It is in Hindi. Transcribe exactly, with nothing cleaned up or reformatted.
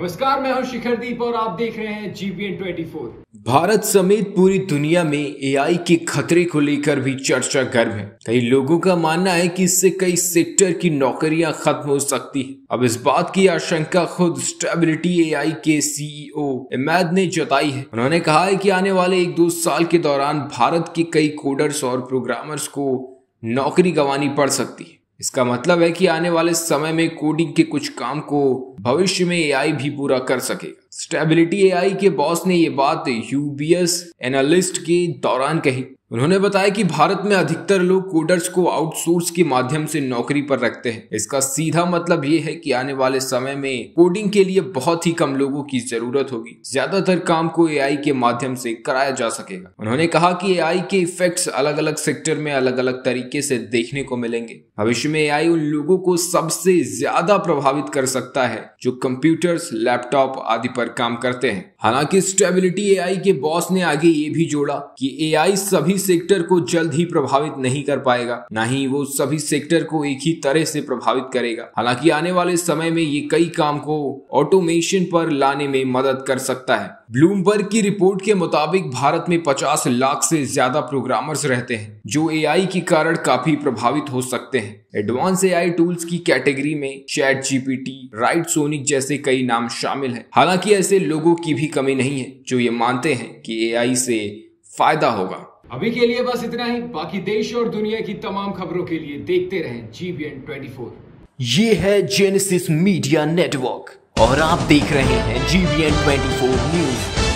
नमस्कार, मैं हूं शिखरदीप और आप देख रहे हैं G B N twenty four. Bharat समेत पूरी दुनिया में ए आई के खतरे को लेकर भी चर्चा गर्म है। कई लोगों का मानना है कि इससे कई सेक्टर की नौकरियां खत्म हो सकती है। अब इस बात की आशंका खुद स्टेबिलिटी ए आई के सी ई ओ इमाद ने जताई है। उन्होंने कहा है कि आने वाले एक दो साल के दौरान भारत के कई कोडर्स और प्रोग्रामर्स को नौकरी गंवानी पड़ सकती है। इसका मतलब है कि आने वाले समय में कोडिंग के कुछ काम को भविष्य में ए आई भी पूरा कर सकेगा। स्टेबिलिटी ए आई के बॉस ने ये बात यू बी एस एनालिस्ट के दौरान कही। उन्होंने बताया कि भारत में अधिकतर लोग कोडर्स को आउटसोर्स के माध्यम से नौकरी पर रखते हैं। इसका सीधा मतलब ये है कि आने वाले समय में कोडिंग के लिए बहुत ही कम लोगों की जरूरत होगी। ज्यादातर काम को ए आई के माध्यम से कराया जा सकेगा। उन्होंने कहा कि ए आई के इफेक्ट्स अलग अलग सेक्टर में अलग अलग तरीके से देखने को मिलेंगे। भविष्य में ए आई उन लोगों को सबसे ज्यादा प्रभावित कर सकता है जो कंप्यूटर्स, लैपटॉप आदि पर काम करते हैं। हालांकि स्टेबिलिटी ए आई के बॉस ने आगे ये भी जोड़ा कि ए आई सभी सेक्टर को जल्द ही प्रभावित नहीं कर पाएगा, न ही वो सभी सेक्टर को एक ही तरह से प्रभावित करेगा। हालांकि आने वाले समय में ये कई काम को ऑटोमेशन पर लाने में मदद कर सकता है। ब्लूमबर्ग की रिपोर्ट के मुताबिक भारत में पचास लाख से ज्यादा प्रोग्रामर्स रहते हैं जो ए आई के कारण काफी प्रभावित हो सकते हैं। एडवांस ए आई टूल्स की कैटेगरी में chat G P T, Writesonic जैसे कई नाम शामिल हैं। हालांकि ऐसे लोगों की भी कमी नहीं है जो ये मानते हैं कि ए आई से फायदा होगा। अभी के लिए बस इतना ही। बाकी देश और दुनिया की तमाम खबरों के लिए देखते रहें G B N twenty four. ये है जेनिस मीडिया नेटवर्क और आप देख रहे हैं G B N twenty four news.